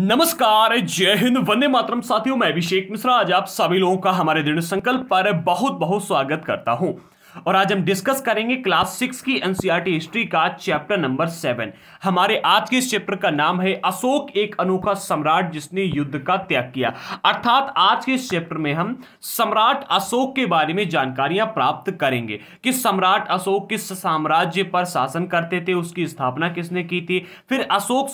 नमस्कार, जय हिंद, वंदे मातरम साथियों। मैं अभिषेक मिश्रा आज आप सभी लोगों का हमारे दृढ़ संकल्प पर बहुत बहुत स्वागत करता हूं। और आज हम डिस्कस करेंगे क्लास 6 की एनसीईआरटी हिस्ट्री का चैप्टर नंबर 7। हमारे आज के इस चैप्टर का नाम है अशोक एक अनोखा सम्राट जिसने युद्ध का त्याग किया। अर्थात आज के इस चैप्टर में हम सम्राट अशोक के बारे में जानकारियां प्राप्त करेंगे कि सम्राट अशोक किस साम्राज्य पर शासन करते थे, उसकी स्थापना किसने की थी, फिर अशोक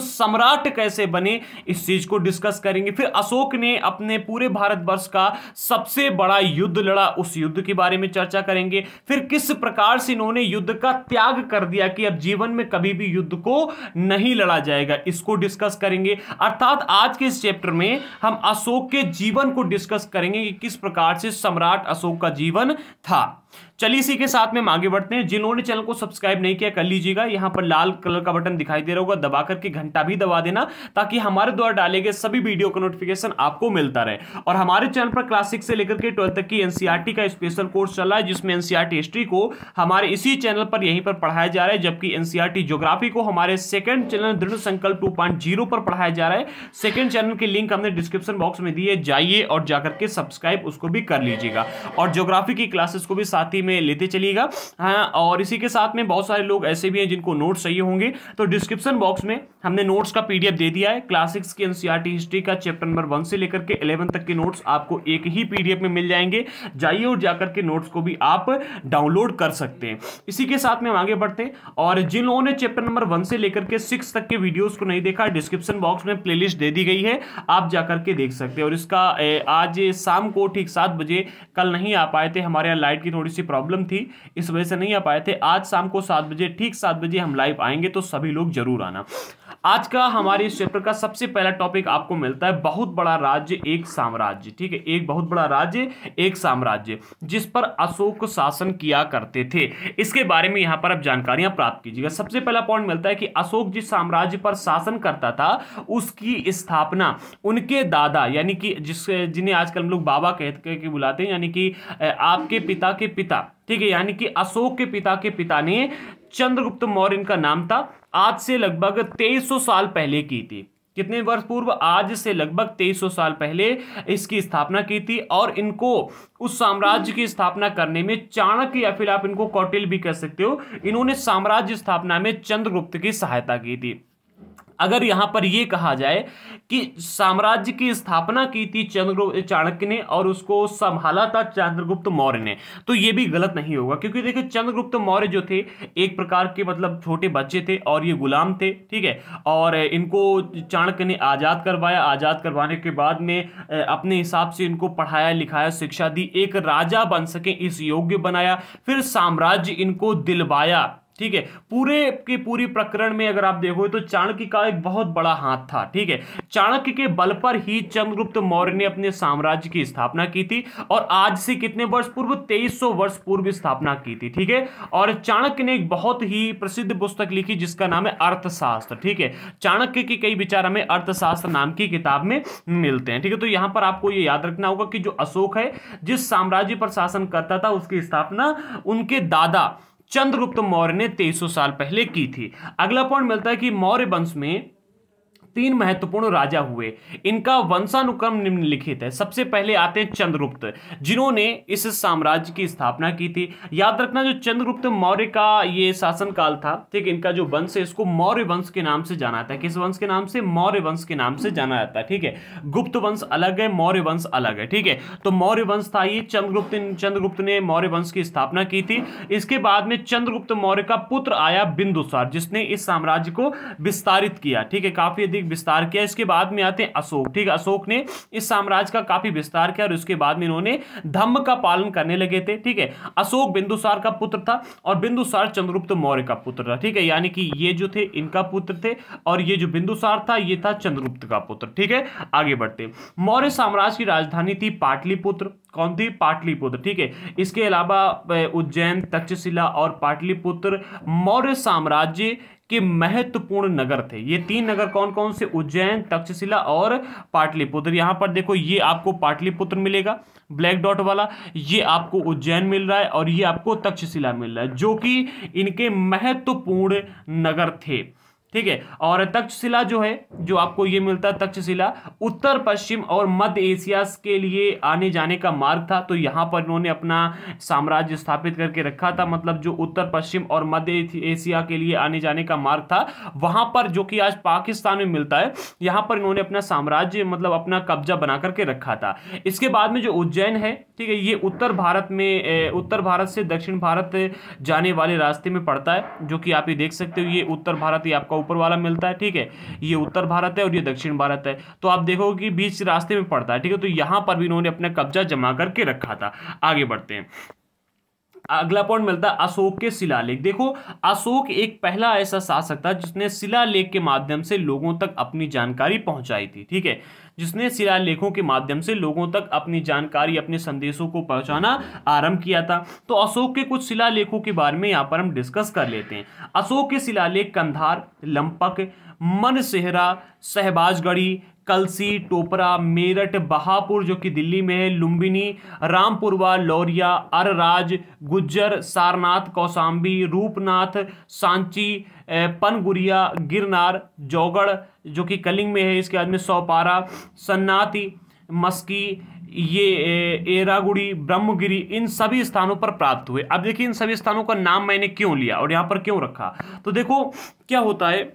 सम्राट कैसे बने, इस चीज को डिस्कस करेंगे। फिर अशोक ने अपने पूरे भारतवर्ष का सबसे बड़ा युद्ध लड़ा, उस युद्ध के बारे में चर्चा करेंगे। फिर किस प्रकार से इन्होंने युद्ध का त्याग कर दिया कि अब जीवन में कभी भी युद्ध को नहीं लड़ा जाएगा, इसको डिस्कस करेंगे। अर्थात आज के इस चैप्टर में हम अशोक के जीवन को डिस्कस करेंगे कि किस प्रकार से सम्राट अशोक का जीवन था। चलिए इसी के साथ में हम आगे बढ़ते हैं। जिन्होंने चैनल को सब्सक्राइब नहीं किया कर लीजिएगा, यहां पर लाल कलर का बटन दिखाई दे रहा होगा, दबा करके घंटा भी दबा देना ताकि हमारे द्वारा डाले गए सभी वीडियो का नोटिफिकेशन आपको मिलता रहे। और हमारे चैनल पर क्लास 6 से लेकर के 12 तक की एनसीईआरटी का स्पेशल कोर्स चल रहा है, जिसमें एनसीईआरटी हिस्ट्री को हमारे इसी चैनल पर यहीं पर पढ़ाया जा रहा है, जबकि एनसीईआरटी ज्योग्राफी को हमारे सेकंड चैनल दृढ़ संकल्प 2.0 पर पढ़ाया जा रहा है। सेकंड चैनल की लिंक हमने डिस्क्रिप्शन बॉक्स में दी है, जाइए और जाकर के सब्सक्राइब उसको भी कर लीजिएगा और ज्योग्राफी की क्लासेस को भी साथ ही में लेते चलिएगा। हाँ, और इसी के साथ में बहुत सारे लोग ऐसे भी हैं जिनको नोट्स चाहिए होंगे, तो डिस्क्रिप्शन बॉक्स में हमने नोट्स का पीडीएफ दे दिया है। क्लास 6 की एनसीईआरटी हिस्ट्री का चैप्टर नंबर 1 से लेकर के 11 तक के नोट्स आपको एक ही पीडीएफ में मिल जाएंगे, जाइए और जाकर के नोट्स को भी आप डाउनलोड कर सकते हैं। इसी के साथ में हम आगे बढ़ते हैं। और जिन लोगों ने चैप्टर नंबर 1 से लेकर के 6 तक के वीडियोस को नहीं देखा, डिस्क्रिप्शन बॉक्स में प्लेलिस्ट दे दी गई है, आप जाकर के देख सकते हैं। और इसका आज शाम को ठीक 7 बजे, कल नहीं आ पाए थे, हमारे यहाँ लाइट की थोड़ी सी प्रॉब्लम थी, इस वजह से नहीं आ पाए थे। आज शाम को 7 बजे, ठीक 7 बजे हम लाइव आएंगे, तो सभी लोग जरूर आना। आज का हमारे इस चैप्टर का सबसे पहला टॉपिक आपको मिलता है बहुत बड़ा राज्य एक साम्राज्य। ठीक है, एक बहुत बड़ा राज्य एक साम्राज्य जिस पर अशोक शासन किया करते थे, इसके बारे में यहां पर आप जानकारियां प्राप्त कीजिएगा। सबसे पहला पॉइंट मिलता है कि अशोक जिस साम्राज्य पर शासन करता था उसकी स्थापना उनके दादा, यानी कि जिन्हें आजकल हम लोग बाबा कहकर बुलाते हैं, यानी कि आपके पिता के पिता, ठीक है, यानी कि अशोक के पिता ने, चंद्रगुप्त मौर्य इनका नाम था, आज से लगभग 2300 साल पहले की थी। कितने वर्ष पूर्व? आज से लगभग 2300 साल पहले इसकी स्थापना की थी। और इनको उस साम्राज्य की स्थापना करने में चाणक्य, या फिर आप इनको कौटिल्य भी कह सकते हो, इन्होंने साम्राज्य स्थापना में चंद्रगुप्त की सहायता की थी। अगर यहां पर यह कहा जाए कि साम्राज्य की स्थापना की थी चाणक्य ने और उसको संभाला था चंद्रगुप्त मौर्य ने, तो यह भी गलत नहीं होगा, क्योंकि देखिए चंद्रगुप्त मौर्य जो थे एक प्रकार के मतलब छोटे बच्चे थे और ये गुलाम थे, ठीक है, और इनको चाणक्य ने आज़ाद करवाया। आज़ाद करवाने के बाद में अपने हिसाब से इनको पढ़ाया लिखाया, शिक्षा दी, एक राजा बन सके इस योग्य बनाया, फिर साम्राज्य इनको दिलवाया। ठीक है, पूरे के पूरी प्रकरण में अगर आप देखो तो चाणक्य का एक बहुत बड़ा हाथ था। ठीक है, चाणक्य के बल पर ही चंद्रगुप्त मौर्य ने अपने साम्राज्य की स्थापना की थी, और आज से कितने वर्ष पूर्व? 2300 वर्ष पूर्व स्थापना की थी। ठीक है, और चाणक्य ने एक बहुत ही प्रसिद्ध पुस्तक लिखी जिसका नाम है अर्थशास्त्र। ठीक है, चाणक्य के कई विचार हमें अर्थशास्त्र नाम की किताब में मिलते हैं। ठीक है, तो यहां पर आपको ये याद रखना होगा कि जो अशोक है जिस साम्राज्य पर शासन करता था उसकी स्थापना उनके दादा चंद्रगुप्त मौर्य ने 2300 साल पहले की थी। अगला पॉइंट मिलता है कि मौर्य वंश में 3 महत्वपूर्ण राजा हुए, इनका वंशानुक्रम निम्नलिखित है। सबसे पहले आते हैं चंद्रगुप्त, जिन्होंने इस साम्राज्य की स्थापना की थी। याद रखना, जो चंद्रगुप्त मौर्य का ये शासनकाल था, ठीक, इनका जो वंश है इसको मौर्य वंश के नाम से जाना जाता है। किस वंश के नाम से? मौर्य वंश के नाम से जाना जाता है। ठीक है, गुप्त वंश अलग है, मौर्य वंश अलग है। ठीक है, तो मौर्य वंश था ये, चंद्रगुप्त ने मौर्य वंश की स्थापना की थी। इसके बाद में चंद्रगुप्त मौर्य का पुत्र आया बिंदुसार, जिसने इस साम्राज्य को विस्तारित किया। ठीक है, काफी विस्तार किया। इसके बाद में आते हैं अशोक। ठीक, अशोक ने इस साम्राज्य का काफी विस्तार किया और इसके बाद में इन्होंने धम्म का पालन करने लगे थे। ठीक है, अशोक बिंदुसार का पुत्र था और बिंदुसार चंद्रगुप्त मौर्य का पुत्र था। ठीक है, यानी कि ये जो थे इनका पुत्र थे और ये जो बिंदुसार था ये था चंद्रगुप्त का पुत्र। ठीक है, आगे बढ़ते। मौर्य साम्राज्य की राजधानी थी पाटलिपुत्र। कौन थी? पाटलिपुत्र। ठीक है, इसके अलावा उज्जैन, तक्षशिला और पाटलिपुत्र मौर्य साम्राज्य के महत्वपूर्ण नगर थे। ये 3 नगर कौन कौन से? उज्जैन, तक्षशिला और पाटलिपुत्र। यहां पर देखो, ये आपको पाटलिपुत्र मिलेगा ब्लैक डॉट वाला, ये आपको उज्जैन मिल रहा है और ये आपको तक्षशिला मिल रहा है, जो कि इनके महत्वपूर्ण नगर थे। ठीक है। और तक्षशिला जो है, जो आपको ये मिलता है तक्षशिला उत्तर पश्चिम और मध्य एशिया के लिए आने जाने का मार्ग था। तो यहाँ पर इन्होंने अपना साम्राज्य स्थापित करके रखा था, मतलब जो उत्तर पश्चिम और मध्य एशिया के लिए आने जाने का मार्ग था वहां पर, जो कि आज पाकिस्तान में मिलता है, यहाँ पर इन्होंने अपना साम्राज्य मतलब अपना कब्जा बना करके रखा था। इसके बाद में जो उज्जैन है, ठीक है, ये उत्तर भारत में, उत्तर भारत से दक्षिण भारत जाने वाले रास्ते में पड़ता है, जो कि आप ये देख सकते हो। ये उत्तर भारत, ये आपका ऊपर वाला मिलता है, ठीक है, ये उत्तर भारत है और ये दक्षिण भारत है। तो आप देखोगे कि बीच रास्ते में पड़ता है, ठीक है। तो यहाँ पर भी इन्होंने अपना कब्जा जमा करके रखा था। आगे बढ़ते हैं, अगला पॉइंट मिलता है अशोक के शिलालेख। देखो, अशोक एक पहला ऐसा शासक था जिसने शिलालेख के माध्यम से लोगों तक अपनी जानकारी पहुंचाई थी, ठीक है, जिसने शिलालेखों के माध्यम से लोगों तक अपनी जानकारी, अपने संदेशों को पहुंचाना आरंभ किया था। तो अशोक के कुछ शिलालेखों के बारे में यहाँ पर हम डिस्कस कर लेते हैं। अशोक के शिलालेख कंधार, लंपक, मनसेहरा, शहबाजगढ़ी, कलसी, टोपरा, मेरठ, बहापुर जो कि दिल्ली में है, लुम्बिनी, रामपुरवा, लौरिया, अरराज, गुज्जर, सारनाथ, कौसाम्बी, रूपनाथ, सांची, पनगुड़िया, गिरनार, जौगढ़ जो कि कलिंग में है, इसके बाद में सौपारा, सन्नाती, मस्की, ये एरागुड़ी, ब्रह्मगिरी, इन सभी स्थानों पर प्राप्त हुए। अब देखिए इन सभी स्थानों का नाम मैंने क्यों लिया और यहाँ पर क्यों रखा, तो देखो क्या होता है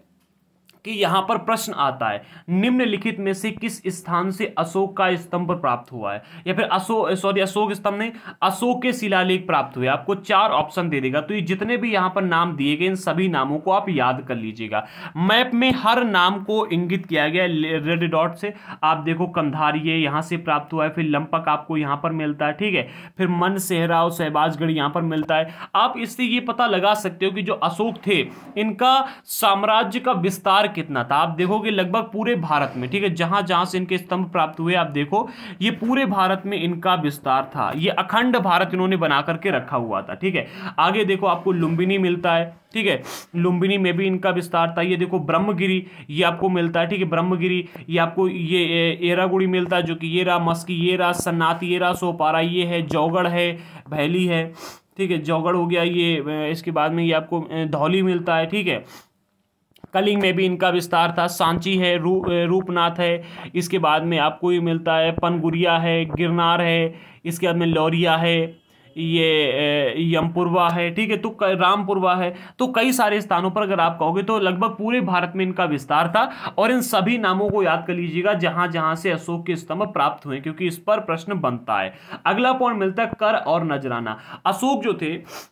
कि यहाँ पर प्रश्न आता है, निम्नलिखित में से किस स्थान से अशोक का स्तंभ प्राप्त हुआ है, या फिर अशोक स्तंभ नहीं, अशोक के शिलालेख प्राप्त हुए। आपको चार ऑप्शन दे देगा, तो ये जितने भी यहाँ पर नाम दिए गए इन सभी नामों को आप याद कर लीजिएगा। मैप में हर नाम को इंगित किया गया रेड डॉट से। आप देखो कंधार ये यहाँ से प्राप्त हुआ है, फिर लंपक आपको यहाँ पर मिलता है, ठीक है, फिर मनसेहरा और शहबाजगढ़ यहाँ पर मिलता है। आप इससे ये पता लगा सकते हो कि जो अशोक थे इनका साम्राज्य का विस्तार कितना था। आप देखोगे लगभग पूरे भारत में, ठीक है, जहां जहां से इनके स्तंभ प्राप्त हुए, आप देखो ये पूरे भारत में इनका विस्तार था। ये अखंड भारत इन्होंने बना करके रखा हुआ था, ठीक है। आगे देखो आपको लुम्बिनी मिलता है, ठीक है, लुम्बिनी में भी इनका विस्तार था। ये देखो ब्रह्मगिरी, ये आपको मिलता है, ठीक है, ब्रह्मगिरी, ये आपको ये एरागुड़ी मिलता है जो कि ये रहा, मस्की ये रहा, सन्नाती ये रहा, सोपारा ये है, जौगढ़ है, भैली है, ठीक है, जौगढ़ हो गया ये, इसके बाद में ये आपको धौली मिलता है, ठीक है। कलिंग में भी इनका विस्तार था, सांची है, रूपनाथ है, इसके बाद में आपको ये मिलता है पनगुड़िया है, गिरनार है, इसके बाद में लौरिया है, ये यमपुरवा है, ठीक है, तो रामपुरवा है। तो कई सारे स्थानों पर अगर आप कहोगे तो लगभग पूरे भारत में इनका विस्तार था। और इन सभी नामों को याद कर लीजिएगा जहां जहां से अशोक के स्तंभ प्राप्त हुए, क्योंकि इस पर प्रश्न बनता है। अगला पॉइंट मिलता है कर और नजराना। अशोक जो थे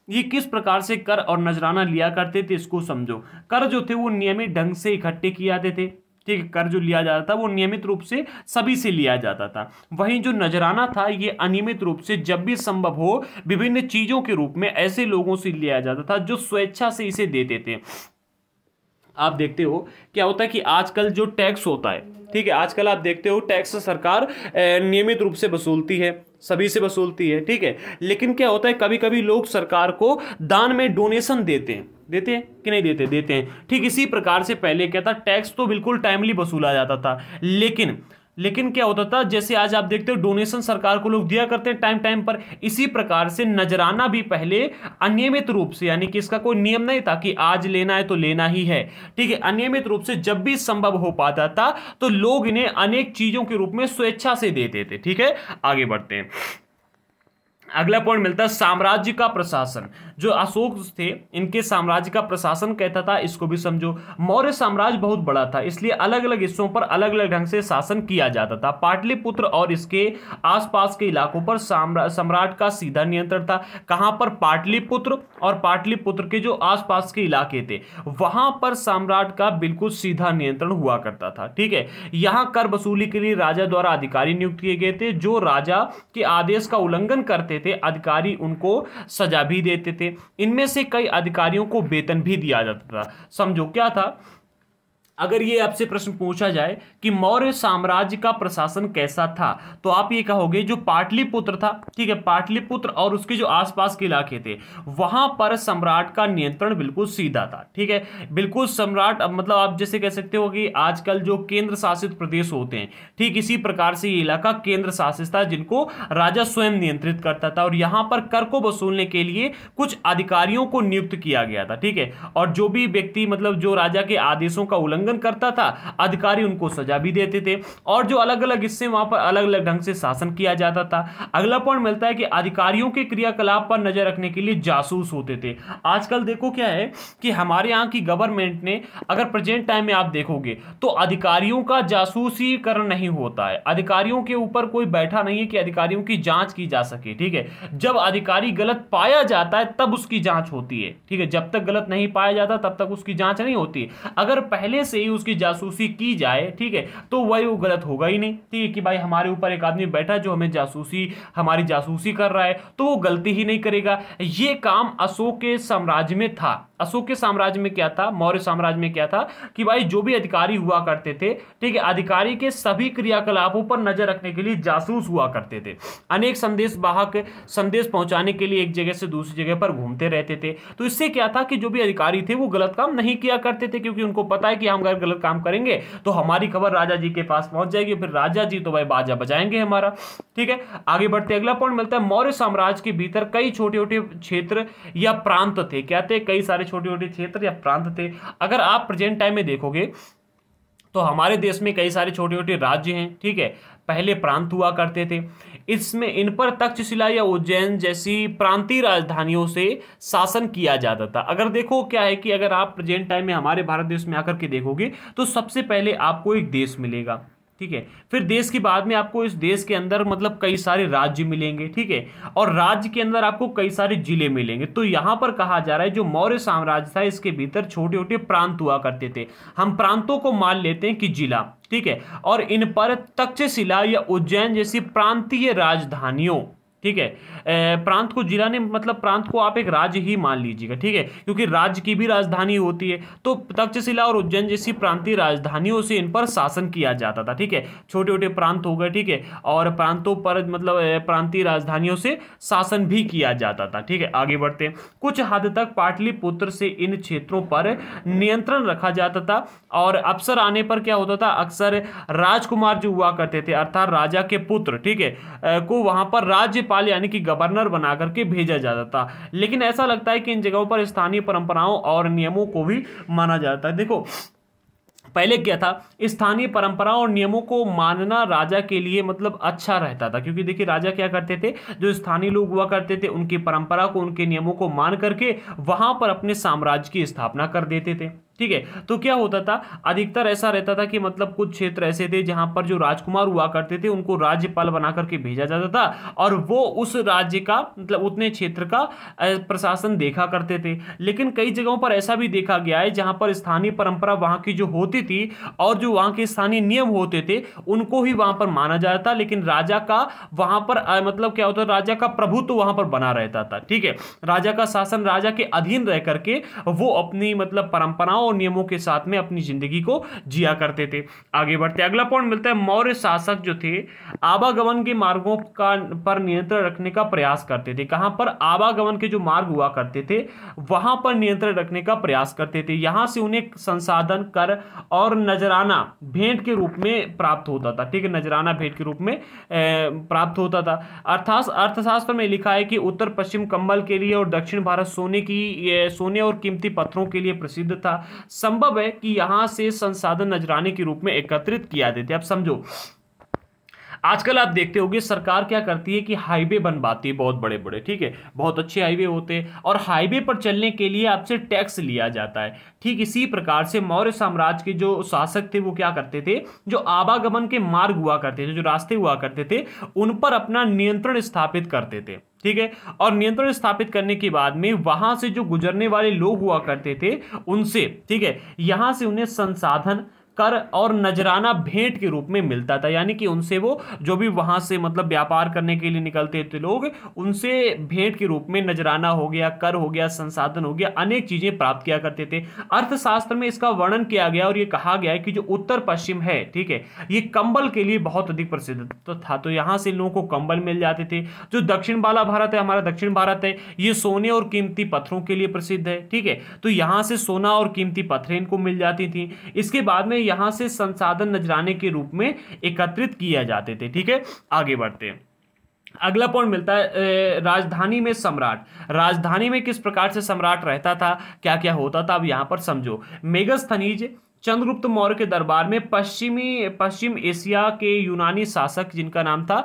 ये किस प्रकार से कर और नजराना लिया करते थे, इसको समझो। कर जो थे वो नियमित ढंग से इकट्ठे किए जाते थे, ठीक है, कर जो लिया जाता था वो नियमित रूप से सभी से लिया जाता था। वहीं जो नजराना था ये अनियमित रूप से, जब भी संभव हो, विभिन्न चीजों के रूप में ऐसे लोगों से लिया जाता था जो स्वेच्छा से इसे देते थे। आप देखते हो क्या होता है कि आजकल जो टैक्स होता है, ठीक है, आजकल आप देखते हो टैक्स सरकार नियमित रूप से वसूलती है, सभी से वसूलती है, ठीक है, लेकिन क्या होता है कभी कभी लोग सरकार को दान में डोनेशन देते हैं, ठीक। इसी प्रकार से पहले क्या था, टैक्स तो बिल्कुल टाइमली वसूला जाता था, लेकिन क्या होता था, जैसे आज आप देखते हो डोनेशन सरकार को लोग दिया करते हैं टाइम टाइम पर। इसी प्रकार से नजराना भी पहले अनियमित रूप से, यानी कि इसका कोई नियम नहीं था कि आज लेना है तो लेना ही है, ठीक है, अनियमित रूप से जब भी संभव हो पाता था तो लोग इन्हें अनेक चीजों के रूप में स्वेच्छा से देते थे, ठीक है। आगे बढ़ते हैं, अगला पॉइंट मिलता है साम्राज्य का प्रशासन। जो अशोक थे इनके साम्राज्य का प्रशासन कहता था, इसको भी समझो। मौर्य साम्राज्य बहुत बड़ा था, इसलिए अलग अलग हिस्सों पर अलग अलग ढंग से शासन किया जाता था। पाटलिपुत्र और इसके आसपास के इलाकों पर सम्राट का सीधा नियंत्रण था। कहाँ पर? पाटलिपुत्र और पाटलिपुत्र के जो आसपास के इलाके थे वहां पर सम्राट का बिल्कुल सीधा नियंत्रण हुआ करता था, ठीक है। यहाँ कर वसूली के लिए राजा द्वारा अधिकारी नियुक्त किए गए थे, जो राजा के आदेश का उल्लंघन करते थे, अधिकारी उनको सजा भी देते थे। इनमें से कई अधिकारियों को वेतन भी दिया जाता था। समझो क्या था अगर ये आपसे प्रश्न पूछा जाए कि मौर्य साम्राज्य का प्रशासन कैसा था, तो आप ये कहोगे जो पाटलिपुत्र था, ठीक है, पाटलिपुत्र और उसके जो आसपास के इलाके थे वहां पर सम्राट का नियंत्रण बिल्कुल सीधा था, ठीक है, बिल्कुल सम्राट, मतलब आप जैसे कह सकते हो कि आजकल जो केंद्र शासित प्रदेश होते हैं, ठीक इसी प्रकार से ये इलाका केंद्र शासित था, जिनको राजा स्वयं नियंत्रित करता था, और यहाँ पर कर को वसूलने के लिए कुछ अधिकारियों को नियुक्त किया गया था, ठीक है, और जो भी व्यक्ति मतलब जो राजा के आदेशों का उल्लंघन करता था अधिकारी उनको सजा भी देते थे, और जो अलग अलग हिस्से वहां पर अलग अलग ढंग से शासन किया जाता था। अगला पॉइंट मिलता है कि अधिकारियों के क्रियाकलाप पर नजर रखने के लिए जासूस होते थे। आजकल देखो क्या है कि हमारे यहाँ की गवर्नमेंट ने, अगर प्रेजेंट टाइम में आप देखोगे तो अधिकारियों का जासूसीकरण नहीं होता है, अधिकारियों के ऊपर कोई बैठा नहीं है कि अधिकारियों की जांच की जा सके, ठीक है, जब अधिकारी गलत पाया जाता है तब उसकी जांच होती है, ठीक है, जब तक गलत नहीं पाया जाता तब तक उसकी जांच नहीं होती। अगर पहले से ही उसकी जासूसी की जाए, ठीक है, तो वही वो गलत होगा ही नहीं, ठीक है, कि भाई हमारे ऊपर एक आदमी बैठा जो हमें जासूसी, हमारी जासूसी कर रहा है, तो वो गलती ही नहीं करेगा। ये काम अशोक के साम्राज्य में था। अशोक के साम्राज्य में क्या था, मौर्य साम्राज्य में क्या था कि भाई जो भी अधिकारी हुआ करते थे, ठीक है, अधिकारी के सभी क्रियाकलापों पर नजर रखने के लिए जासूस हुआ करते थे। अनेक संदेश वाहक संदेश पहुंचाने के लिए एक जगह से दूसरी जगह पर घूमते रहते थे। तो इससे क्या था कि जो भी अधिकारी थे वो गलत काम नहीं किया करते थे, क्योंकि उनको पता है कि हम अगर गलत काम करेंगे तो हमारी खबर राजा जी के पास पहुंच जाएगी, फिर राजा जी तो भाई बाजा बजाएंगे हमारा, ठीक है। आगे बढ़ते अगला पॉइंट मिलता है मौर्य साम्राज्य के भीतर कई छोटे छोटे क्षेत्र या प्रांत थे। क्या थे, कई सारे छोटे छोटे क्षेत्र या प्रांत थे। अगर आप प्रेजेंट टाइम में देखोगे तो हमारे देश में कई सारे छोटे छोटे राज्य हैं, ठीक है, पहले प्रांत हुआ करते थे। इसमें इन पर तक्षशिला या उज्जैन जैसी प्रांतीय राजधानियों से शासन किया जाता था। अगर देखो क्या है कि अगर आप प्रेजेंट टाइम में हमारे भारत देश में आकर के देखोगे तो सबसे पहले आपको एक देश मिलेगा, ठीक है, फिर देश के बाद में आपको इस देश के अंदर मतलब कई सारे राज्य मिलेंगे, ठीक है, और राज्य के अंदर आपको कई सारे जिले मिलेंगे। तो यहां पर कहा जा रहा है जो मौर्य साम्राज्य था इसके भीतर छोटे छोटे प्रांत हुआ करते थे। हम प्रांतों को मान लेते हैं कि जिला, ठीक है, और इन पर तक्षशिला या उज्जैन जैसी प्रांतीय राजधानियों, ठीक है, प्रांत को जिला ने मतलब प्रांत को आप एक राज्य ही मान लीजिएगा, ठीक है, क्योंकि राज्य की भी राजधानी होती है। तो तक्षशिला और उज्जैन जैसी प्रांतीय राजधानियों से इन पर शासन किया जाता था, ठीक है, छोटे छोटे प्रांत हो गए, ठीक है, और प्रांतों पर मतलब प्रांतीय राजधानियों से शासन भी किया जाता था, ठीक है। आगे बढ़ते हैं, कुछ हद तक पाटलिपुत्र से इन क्षेत्रों पर नियंत्रण रखा जाता था, और अवसर आने पर क्या होता था, अक्सर राजकुमार जो हुआ करते थे अर्थात राजा के पुत्र, ठीक है, को वहां पर राज्य यानी कि गवर्नर बना करके भेजा जाता था। लेकिन ऐसा लगता है कि इन जगहों पर स्थानीय परंपराओं और नियमों को भी माना जाता है। देखो पहले क्या था, स्थानीय परंपराओं और नियमों को मानना राजा के लिए मतलब अच्छा रहता था, क्योंकि देखिए राजा क्या करते थे, जो स्थानीय लोग हुआ करते थे उनकी परंपरा को, उनके नियमों को मान करके वहां पर अपने साम्राज्य की स्थापना कर देते थे, ठीक है। तो क्या होता था, अधिकतर ऐसा रहता था कि मतलब कुछ क्षेत्र ऐसे थे जहां पर जो राजकुमार हुआ करते थे उनको राज्यपाल बना करके भेजा जाता था, और वो उस राज्य का मतलब उतने क्षेत्र का प्रशासन देखा करते थे। लेकिन कई जगहों पर ऐसा भी देखा गया है जहां पर स्थानीय परंपरा वहां की जो होती थी और जो वहां के स्थानीय नियम होते थे उनको ही वहां पर माना जाता था, लेकिन राजा का वहां पर मतलब क्या होता, राजा का प्रभुत्व तो वहां पर बना रहता था, ठीक है, राजा का शासन राजा के अधीन रह करके वो अपनी मतलब परंपराओं और नियमों के साथ में अपनी जिंदगी को जिया करते थे। आगे बढ़ते अगला पॉइंट मिलता है मौर्य शासक जो थे आवागमन के मार्गों का पर नियंत्रण रखने का प्रयास करते थे। कहां पर, आवागमन के जो मार्ग हुआ करते थे वहां पर नियंत्रण रखने का प्रयास करते थे। यहां से उन्हें संसाधन कर और नजराना भेंट के रूप में प्राप्त होता था, ठीक है, नजराना भेंट के रूप में प्राप्त होता था। अर्थात अर्थशास्त्र में लिखा है कि उत्तर पश्चिम कंबल के लिए और दक्षिण भारत सोने और कीमती पत्थरों के लिए प्रसिद्ध था। संभव है कि यहां से संसाधन नजराने के रूप में एकत्रित किया देते। अब समझो आजकल आप देखते होंगे सरकार क्या करती है कि हाईवे बनवाती है बहुत बड़े बड़े, ठीक है, बहुत अच्छे हाईवे होते हैं, और हाईवे पर चलने के लिए आपसे टैक्स लिया जाता है। ठीक इसी प्रकार से मौर्य साम्राज्य के जो शासक थे वो क्या करते थे, जो आवागमन के मार्ग हुआ करते थे, जो रास्ते हुआ करते थे, उन पर अपना नियंत्रण स्थापित करते थे, ठीक है, और नियंत्रण स्थापित करने के बाद में वहां से जो गुजरने वाले लोग हुआ करते थे उनसे, ठीक है, यहां से उन्हें संसाधन कर और नजराना भेंट के रूप में मिलता था, यानी कि उनसे वो जो भी वहाँ से मतलब व्यापार करने के लिए निकलते थे लोग, उनसे भेंट के रूप में नजराना हो गया, कर हो गया, संसाधन हो गया, अनेक चीज़ें प्राप्त किया करते थे। अर्थशास्त्र में इसका वर्णन किया गया और ये कहा गया है कि जो उत्तर पश्चिम है, ठीक है, ये कंबल के लिए बहुत अधिक प्रसिद्ध था, तो यहाँ से लोगों को कंबल मिल जाते थे। जो दक्षिण वाला भारत है, हमारा दक्षिण भारत है, ये सोने और कीमती पत्थरों के लिए प्रसिद्ध है, ठीक है, तो यहाँ से सोना और कीमती पत्थरें इनको मिल जाती थी। इसके बाद में यहां से संसाधन नजराने के रूप में एकत्रित किया जाते थे, ठीक है। आगे बढ़ते हैं, अगला पॉइंट मिलता है राजधानी में सम्राट। राजधानी में किस प्रकार से सम्राट रहता था, क्या क्या होता था, अब यहां पर समझो। मेगस्थनीज चंद्रगुप्त मौर्य के दरबार में पश्चिम एशिया के यूनानी शासक जिनका नाम था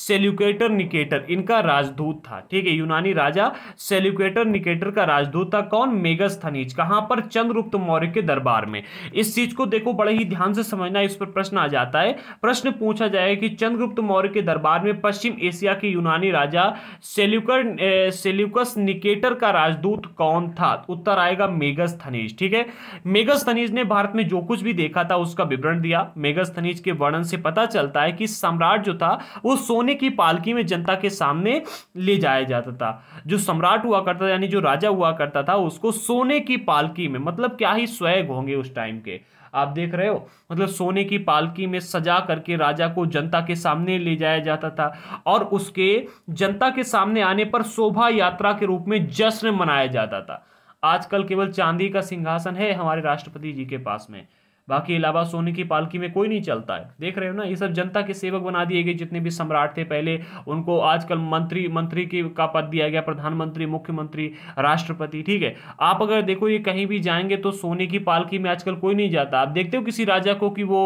सेल्युकस निकेटर, इनका राजदूत था, ठीक है, यूनानी राजा सेल्युकस निकेटर का राजदूत था। कौन? मेगस्थनीज। कहाँ पर? चंद्रगुप्त मौर्य के दरबार में। इस चीज को देखो, बड़े ही ध्यान से समझना, इस पर प्रश्न आ जाता है। प्रश्न पूछा जाएगा कि चंद्रगुप्त मौर्य के दरबार में पश्चिम एशिया के यूनानी राजा सेल्युकस निकेटर का राजदूत कौन था? उत्तर आएगा मेगस्थनीज, ठीक है। मेगस्थनीज ने भारत में जो कुछ भी देखा था उसका विवरण दिया। मेगस्थनीज के वर्णन से पता चलता है कि सम्राट जो था वो सोने की पालकी में जनता के सामने ले जाया जाता था। जो सम्राट हुआ करता था, यानी जो राजा हुआ करता था, उसको सोने की पालकी में, मतलब क्या ही स्वैग होंगे उस टाइम के, आप देख रहे हो, मतलब सोने की पालकी में सजा करके राजा को जनता के सामने ले जाया जाता था और उसके जनता के सामने आने पर शोभा यात्रा के रूप में जश्न मनाया जाता था। आजकल केवल चांदी का सिंहासन है हमारे राष्ट्रपति जी के पास में, बाकी अलावा सोने की पालकी में कोई नहीं चलता है, देख रहे हो ना। ये सब जनता के सेवक बना दिए गए, जितने भी सम्राट थे पहले, उनको आजकल मंत्री का पद दिया गया, प्रधानमंत्री, मुख्यमंत्री, राष्ट्रपति, ठीक है। आप अगर देखो, ये कहीं भी जाएंगे तो सोने की पालकी में आजकल कोई नहीं जाता। आप देखते हो किसी राजा को कि वो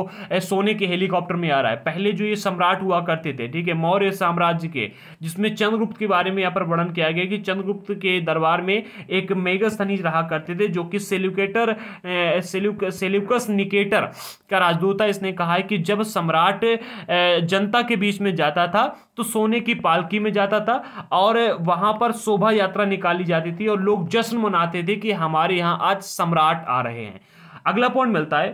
सोने के हेलीकॉप्टर में आ रहा है। पहले जो ये सम्राट हुआ करते थे, ठीक है, मौर्य साम्राज्य के, जिसमें चंद्रगुप्त के बारे में यहाँ पर वर्णन किया गया कि चंद्रगुप्त के दरबार में एक मेगस्थनीज रहा करते थे जो कि सेल्युकस निकेटर का राजदूत था। इसने कहा है कि जब सम्राट जनता के बीच में जाता था तो सोने की पालकी में जाता था और वहां पर शोभा यात्रा निकाली जाती थी और लोग जश्न मनाते थे कि हमारे यहां आज सम्राट आ रहे हैं। अगला पॉइंट मिलता है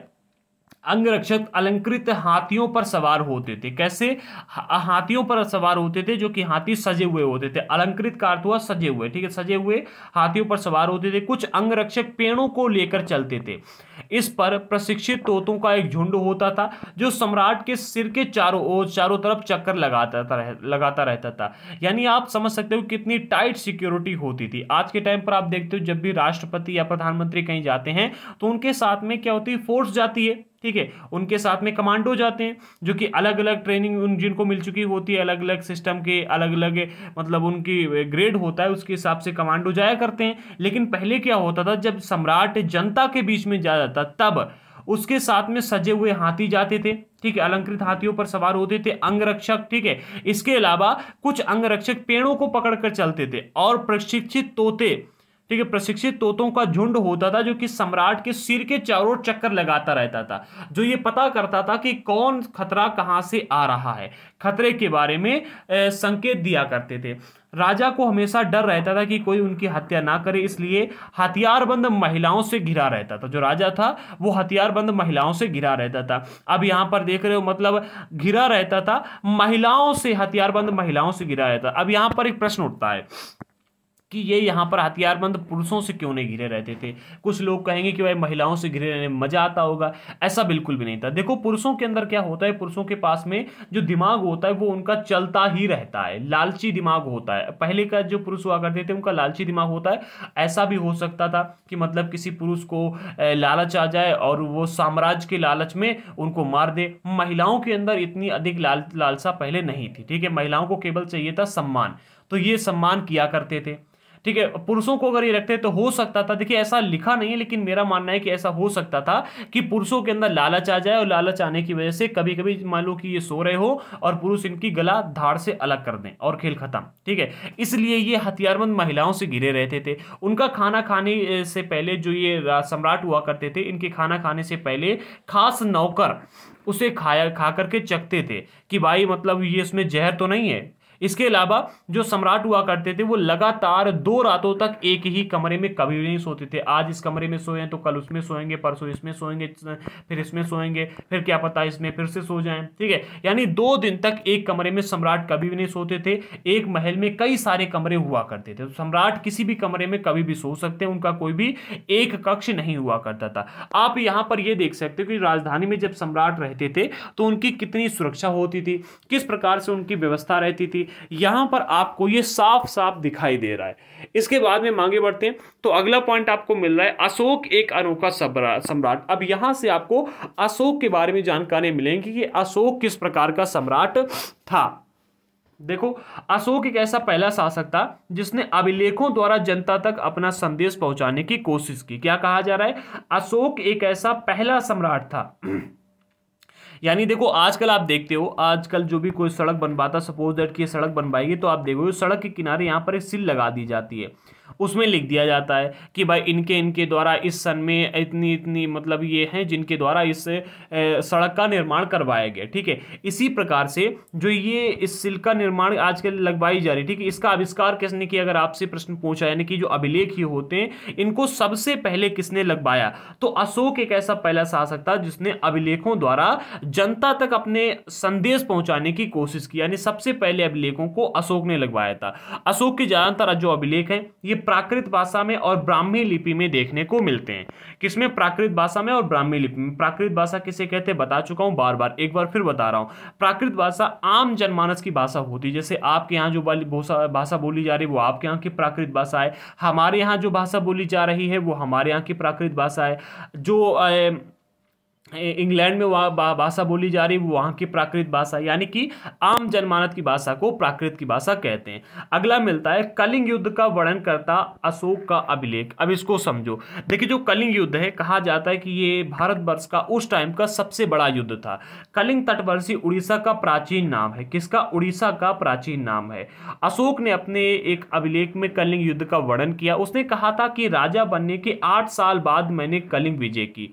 अंगरक्षक अलंकृत हाथियों पर सवार होते थे। कैसे हाथियों पर सवार होते थे? जो कि हाथी सजे हुए होते थे। अलंकृत का अर्थ हुआ सजे हुए, ठीक है, सजे हुए हाथियों पर सवार होते थे। कुछ अंगरक्षक पेड़ों को लेकर चलते थे। इस पर प्रशिक्षित तोतों का एक झुंड होता था जो सम्राट के सिर के चारों तरफ चक्कर लगाता रहता था। यानी आप समझ सकते हो कितनी टाइट सिक्योरिटी होती थी। आज के टाइम पर आप देखते हो जब भी राष्ट्रपति या प्रधानमंत्री कहीं जाते हैं तो उनके साथ में क्या होती है, फोर्स जाती है, ठीक है, उनके साथ में कमांडो जाते हैं जो कि अलग अलग ट्रेनिंग जिनको मिल चुकी होती है, अलग अलग सिस्टम के, अलग अलग मतलब उनकी ग्रेड होता है, उसके हिसाब से कमांडो जाया करते हैं। लेकिन पहले क्या होता था, जब सम्राट जनता के बीच में जा जाता तब उसके साथ में सजे हुए हाथी जाते थे, ठीक है, अलंकृत हाथियों पर सवार होते थे अंगरक्षक, ठीक है। इसके अलावा कुछ अंगरक्षक पेड़ों को पकड़कर चलते थे और प्रशिक्षित तोते, ठीक है, प्रशिक्षित तोतों का झुंड होता था जो कि सम्राट के सिर के चारों चक्कर लगाता रहता था, जो ये पता करता था कि कौन खतरा कहाँ से आ रहा है, खतरे के बारे में संकेत दिया करते थे। राजा को हमेशा डर रहता था कि कोई उनकी हत्या ना करे, इसलिए हथियारबंद महिलाओं से घिरा रहता था। जो राजा था वो हथियारबंद महिलाओं से घिरा रहता था। अब यहाँ पर देख रहे हो, मतलब घिरा रहता था महिलाओं से, हथियारबंद महिलाओं से घिरा रहता। अब यहाँ पर एक प्रश्न उठता है कि ये यहाँ पर हथियारबंद पुरुषों से क्यों नहीं घिरे रहते थे? कुछ लोग कहेंगे कि भाई महिलाओं से घिरे रहने में मजा आता होगा, ऐसा बिल्कुल भी नहीं था। देखो, पुरुषों के अंदर क्या होता है, पुरुषों के पास में जो दिमाग होता है वो उनका चलता ही रहता है, लालची दिमाग होता है। पहले का जो पुरुष हुआ करते थे उनका लालची दिमाग होता है। ऐसा भी हो सकता था कि मतलब किसी पुरुष को लालच आ जाए और वो साम्राज्य के लालच में उनको मार दे। महिलाओं के अंदर इतनी अधिक लालसा पहले नहीं थी, ठीक है, महिलाओं को केवल चाहिए था सम्मान, तो ये सम्मान किया करते थे, ठीक है। पुरुषों को अगर ये रखते तो हो सकता था, देखिए ऐसा लिखा नहीं है लेकिन मेरा मानना है कि ऐसा हो सकता था कि पुरुषों के अंदर लालच आ जाए और लालच आने की वजह से कभी कभी मान लो कि ये सो रहे हो और पुरुष इनकी गला धार से अलग कर दें और खेल खत्म, ठीक है। इसलिए ये हथियारबंद महिलाओं से घिरे रहते थे। उनका खाना खाने से पहले, जो ये सम्राट हुआ करते थे, इनके खाना खाने से पहले खास नौकर उसे खा करके चखते थे कि भाई मतलब ये इसमें जहर तो नहीं है, इसके अलावा जो सम्राट हुआ करते थे वो लगातार 2 रातों तक एक ही कमरे में कभी नहीं सोते थे। आज इस कमरे में सोए तो कल उसमें सोएंगे, परसों इसमें सोएंगे, फिर इसमें सोएंगे, फिर क्या पता इसमें फिर से सो जाएं। ठीक है, यानी 2 दिन तक एक कमरे में सम्राट कभी भी नहीं सोते थे। एक महल में कई सारे कमरे हुआ करते थे, तो सम्राट किसी भी कमरे में कभी भी सो सकते हैं, उनका कोई भी एक कक्ष नहीं हुआ करता था। आप यहाँ पर यह देख सकते हो कि राजधानी में जब सम्राट रहते थे तो उनकी कितनी सुरक्षा होती थी, किस प्रकार से उनकी व्यवस्था रहती थी, यहाँ पर आपको ये साफ साफ दिखाई दे रहा है। इसके बाद में आगे बढ़ते हैं तो अगला पॉइंट आपको मिल रहा है अशोक एक अनोखा सम्राट। अब यहाँ से आपको अशोक के बारे में जानकारी मिलेंगी कि अशोक किस प्रकार का सम्राट था। देखो, अशोक एक ऐसा पहला शासक था जिसने अभिलेखों द्वारा जनता तक अपना संदेश पहुंचाने की कोशिश की। क्या कहा जा रहा है? अशोक एक ऐसा पहला सम्राट था। यानी देखो, आजकल आप देखते हो, आजकल जो भी कोई सड़क बनवाता, सपोज दैट कि सड़क बनवाएगी, तो आप देखो सड़क के किनारे यहाँ पर एक सील लगा दी जाती है, उसमें लिख दिया जाता है कि भाई इनके इनके द्वारा इस सन में इतनी इतनी, मतलब ये हैं जिनके द्वारा इस सड़क का निर्माण करवाया गया। ठीक है, इसी प्रकार से जो ये इस सिल का निर्माण आजकल लगवाई जा रही है, ठीक है, इसका आविष्कार किसने किया? अगर आपसे प्रश्न पूछा, यानी कि जो अभिलेख ही होते हैं इनको सबसे पहले किसने लगवाया, तो अशोक एक ऐसा पहला शासक था जिसने अभिलेखों द्वारा जनता तक अपने संदेश पहुंचाने की कोशिश की। यानी सबसे पहले अभिलेखों को अशोक ने लगवाया था। अशोक के ज्यादातर जो अभिलेख हैं ये प्राकृत भाषा में और ब्राह्मी लिपि में देखने को मिलते हैं। किसमें? प्राकृत भाषा में और ब्राह्मी लिपि में। प्राकृत भाषा किसे कहते हैं बता चुका हूं बार बार, एक बार फिर बता रहा हूं। प्राकृत भाषा आम जनमानस की भाषा होती है, जैसे आपके यहाँ जो भाषा बोली जा रही है वो आपके यहाँ की प्राकृत भाषा है, हमारे यहाँ जो भाषा बोली जा रही है वो हमारे यहाँ की प्राकृत भाषा है, जो इंग्लैंड में भाषा बोली जा रही है वो वहाँ की प्राकृत भाषा, यानी कि आम जनमानस की भाषा को प्राकृत की भाषा कहते हैं। अगला मिलता है कलिंग युद्ध का वर्णन करता अशोक का अभिलेख। अब इसको समझो, देखिए जो कलिंग युद्ध है, कहा जाता है कि ये भारतवर्ष का उस टाइम का सबसे बड़ा युद्ध था। कलिंग तटवर्षी उड़ीसा का प्राचीन नाम है। किसका? उड़ीसा का प्राचीन नाम है। अशोक ने अपने एक अभिलेख में कलिंग युद्ध का वर्णन किया। उसने कहा था कि राजा बनने के 8 साल बाद मैंने कलिंग विजय की,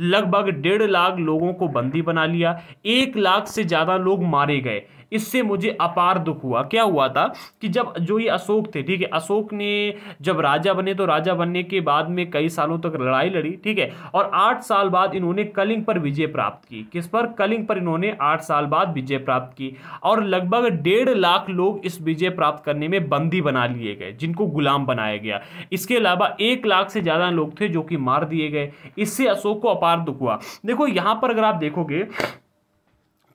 लगभग 1.5 लाख लोगों को बंदी बना लिया, 1 लाख से ज़्यादा लोग मारे गए, इससे मुझे अपार दुख हुआ। क्या हुआ था कि जब जो ये अशोक थे, ठीक है, अशोक ने जब राजा बने तो राजा बनने के बाद में कई सालों तक लड़ाई लड़ी, ठीक है, और 8 साल बाद इन्होंने कलिंग पर विजय प्राप्त की। किस पर? कलिंग पर इन्होंने 8 साल बाद विजय प्राप्त की और लगभग 1.5 लाख लोग इस विजय प्राप्त करने में बंदी बना लिए गए, जिनको गुलाम बनाया गया। इसके अलावा 1 लाख से ज़्यादा लोग थे जो कि मार दिए गए, इससे अशोक को अपार दुख हुआ। देखो यहाँ पर अगर आप देखोगे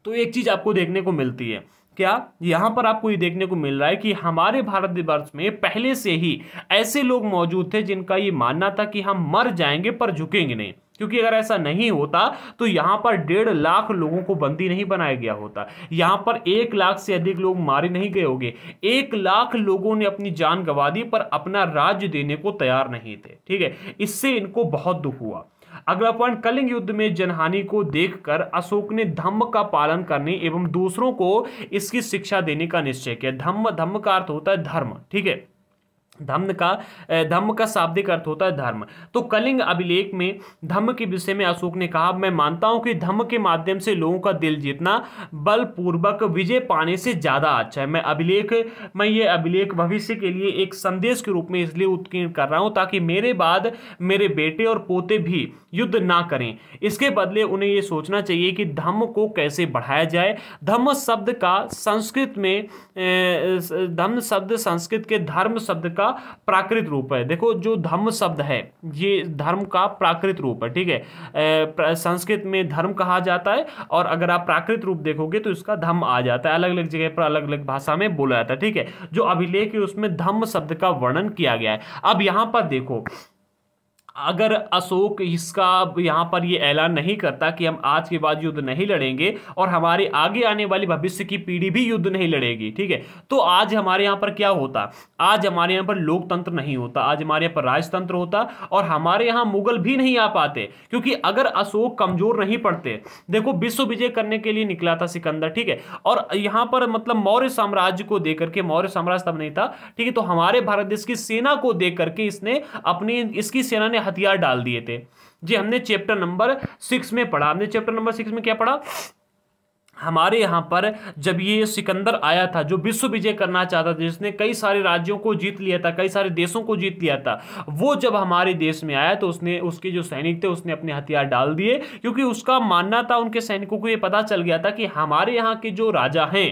तो एक चीज़ आपको देखने को मिलती है, क्या? यहाँ पर आपको ये देखने को मिल रहा है कि हमारे भारतवर्ष में पहले से ही ऐसे लोग मौजूद थे जिनका ये मानना था कि हम मर जाएंगे पर झुकेंगे नहीं, क्योंकि अगर ऐसा नहीं होता तो यहाँ पर 1.5 लाख लोगों को बंदी नहीं बनाया गया होता, यहाँ पर 1 लाख से अधिक लोग मारे नहीं गए होंगे। 1 लाख लोगों ने अपनी जान गंवा दी पर अपना राज्य देने को तैयार नहीं थे, ठीक है, इससे इनको बहुत दुख हुआ। अगला पॉइंट, कलिंग युद्ध में जनहानि को देखकर अशोक ने धम्म का पालन करने एवं दूसरों को इसकी शिक्षा देने का निश्चय किया। धम्म का अर्थ होता है धर्म, ठीक है, धम्म का शाब्दिक अर्थ होता है धर्म। तो कलिंग अभिलेख में धम्म के विषय में अशोक ने कहा, मैं मानता हूं कि धम्म के माध्यम से लोगों का दिल जीतना बलपूर्वक विजय पाने से ज़्यादा अच्छा है। मैं ये अभिलेख भविष्य के लिए एक संदेश के रूप में इसलिए उत्कीर्ण कर रहा हूं ताकि मेरे बाद मेरे बेटे और पोते भी युद्ध ना करें। इसके बदले उन्हें ये सोचना चाहिए कि धम्म को कैसे बढ़ाया जाए। धम्म शब्द संस्कृत के धर्म शब्द का प्राकृत रूप है। देखो जो धम्म शब्द है ये धर्म का प्राकृत रूप है, ठीक है, संस्कृत में धर्म कहा जाता है और अगर आप प्राकृत रूप देखोगे तो इसका धम्म आ जाता है। अलग अलग जगह पर अलग अलग भाषा में बोला जाता है, ठीक है, जो अभिलेख है उसमें धम्म शब्द का वर्णन किया गया है। अब यहां पर देखो, अगर अशोक इसका यहाँ पर ये ऐलान नहीं करता कि हम आज के बाद युद्ध नहीं लड़ेंगे और हमारे आगे आने वाली भविष्य की पीढ़ी भी युद्ध नहीं लड़ेगी, ठीक है, तो आज हमारे यहाँ पर क्या होता? आज हमारे यहाँ पर लोकतंत्र नहीं होता, आज हमारे यहाँ पर राजतंत्र होता और हमारे यहाँ मुगल भी नहीं आ पाते, क्योंकि अगर अशोक कमज़ोर नहीं पड़ते। देखो विश्व विजय करने के लिए निकला था सिकंदर, ठीक है, और यहाँ पर मतलब मौर्य साम्राज्य को देख करके, मौर्य साम्राज्य तब नहीं था, ठीक है, तो हमारे भारत देश की सेना को देख करके इसने अपनी इसकी सेना ने हथियार डाल दिए थे। जी हमने चैप्टर नंबर 6 में पढ़ा, हमने चैप्टर नंबर 6 में क्या पढ़ा? हमारे यहाँ पर जब ये सिकंदर आया था जो विश्व विजय करना चाहता था, जिसने कई सारे राज्यों को जीत लिया था, कई सारे देशों को जीत लिया था, वो जब हमारे देश में आया तो उसने उसके जो सैनिक थे उसने अपने हथियार डाल दिए, क्योंकि उसका मानना था, उनके सैनिकों को ये पता चल गया था कि हमारे यहाँ के जो राजा हैं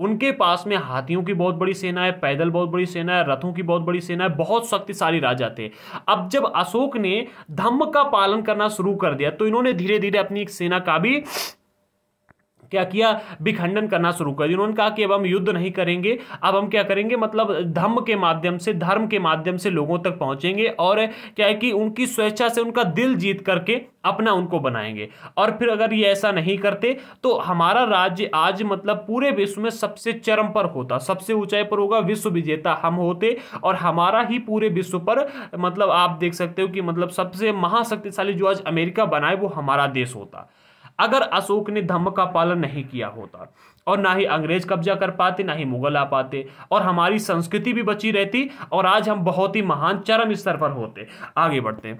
उनके पास में हाथियों की बहुत बड़ी सेना है, पैदल बहुत बड़ी सेना है, रथों की बहुत बड़ी सेना है, बहुत शक्तिशाली राजा थे। अब जब अशोक ने धम्म का पालन करना शुरू कर दिया तो इन्होंने धीरे धीरे अपनी एक सेना का भी क्या किया, विखंडन करना शुरू कर दिया। उन्होंने कहा कि अब हम युद्ध नहीं करेंगे, अब हम क्या करेंगे, मतलब धम्म के माध्यम से, धर्म के माध्यम से लोगों तक पहुंचेंगे और क्या है कि उनकी स्वेच्छा से उनका दिल जीत करके अपना उनको बनाएंगे। और फिर अगर ये ऐसा नहीं करते तो हमारा राज्य आज मतलब पूरे विश्व में सबसे चरम पर होता, सबसे ऊंचाई पर होगा, विश्व विजेता हम होते और हमारा ही पूरे विश्व पर मतलब आप देख सकते हो कि मतलब सबसे महाशक्तिशाली जो आज अमेरिका बनाए वो हमारा देश होता, अगर अशोक ने धम्म का पालन नहीं किया होता। और ना ही अंग्रेज कब्जा कर पाते, ना ही मुगल आ पाते, और हमारी संस्कृति भी बची रहती और आज हम बहुत ही महान चरम स्तर पर होते। आगे बढ़ते हैं।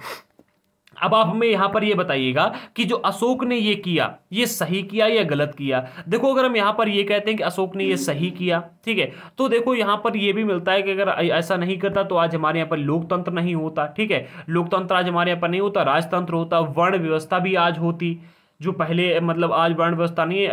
अब आप हमें यहाँ पर ये बताइएगा कि जो अशोक ने ये किया, ये सही किया या गलत किया। देखो अगर हम यहाँ पर ये कहते हैं कि अशोक ने ये सही किया, ठीक है, तो देखो यहाँ पर ये भी मिलता है कि अगर ऐसा नहीं करता तो आज हमारे यहाँ पर लोकतंत्र नहीं होता, ठीक है, लोकतंत्र आज हमारे यहाँ पर नहीं होता, राजतंत्र होता, वर्ण व्यवस्था भी आज होती, जो पहले मतलब आज वर्ण व्यवस्था नहीं,